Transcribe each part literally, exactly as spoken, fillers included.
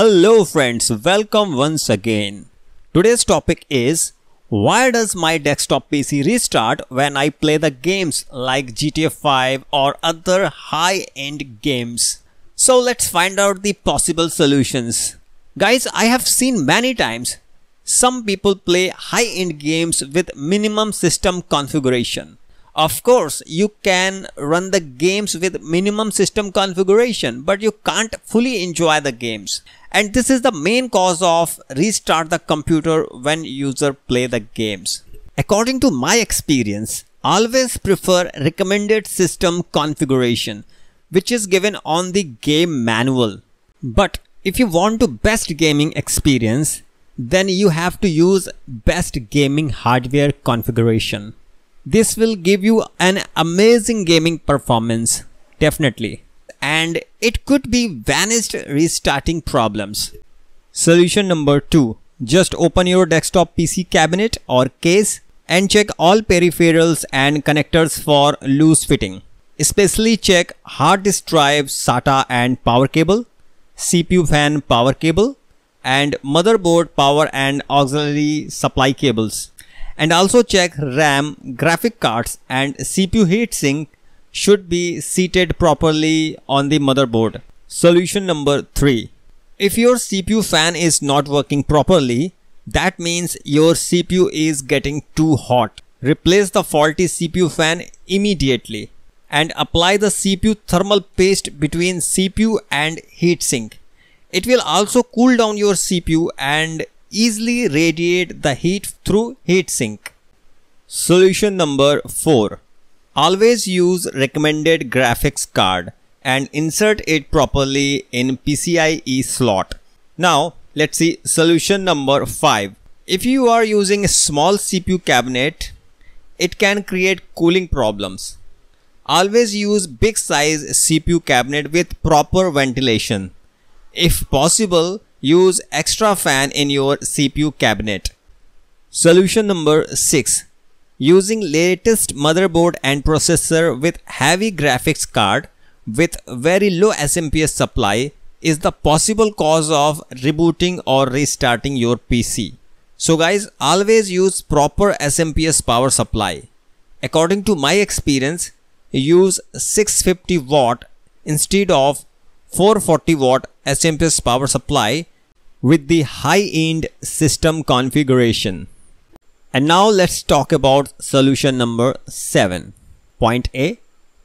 Hello friends, welcome once again. Today's topic is why does my desktop P C restart when I play the games like G T A five or other high-end games? So let's find out the possible solutions. Guys, I have seen many times some people play high-end games with minimum system configuration. Of course, you can run the games with minimum system configuration, but you can't fully enjoy the games. And this is the main cause of restart the computer when user play the games. According to my experience, always prefer recommended system configuration, which is given on the game manual. But if you want to best gaming experience, then you have to use best gaming hardware configuration. This will give you an amazing gaming performance, definitely. And it could be vanished restarting problems. Solution number two. Just open your desktop P C cabinet or case and check all peripherals and connectors for loose fitting. Especially check hard disk drive, SATA and power cable, C P U fan power cable and motherboard power and auxiliary supply cables. And also check RAM, graphic cards and C P U heatsink should be seated properly on the motherboard. Solution number three. If your C P U fan is not working properly, that means your C P U is getting too hot. Replace the faulty C P U fan immediately and apply the C P U thermal paste between C P U and heatsink. It will also cool down your C P U and easily radiate the heat through heatsink. Solution number four. Always use recommended graphics card and insert it properly in P C I E slot. Now let's see solution number five. If you are using a small C P U cabinet, it can create cooling problems. Always use big size C P U cabinet with proper ventilation. If possible, use extra fan in your C P U cabinet. Solution number six. Using latest motherboard and processor with heavy graphics card with very low S M P S supply is the possible cause of rebooting or restarting your P C. So guys, always use proper S M P S power supply. According to my experience, use six hundred fifty watt instead of four hundred forty watt S M P S power supply with the high-end system configuration. And now let's talk about solution number seven. Point A.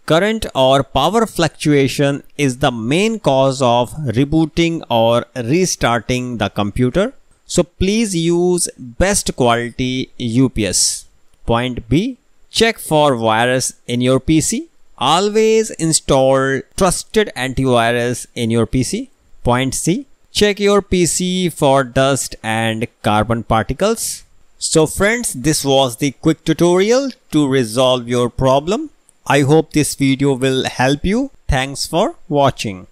Current or power fluctuation is the main cause of rebooting or restarting the computer. So please use best quality U P S. Point B. Check for virus in your P C. Always install trusted antivirus in your P C. Point C. Check your P C for dust and carbon particles. So friends, this was the quick tutorial to resolve your problem. I hope this video will help you. Thanks for watching.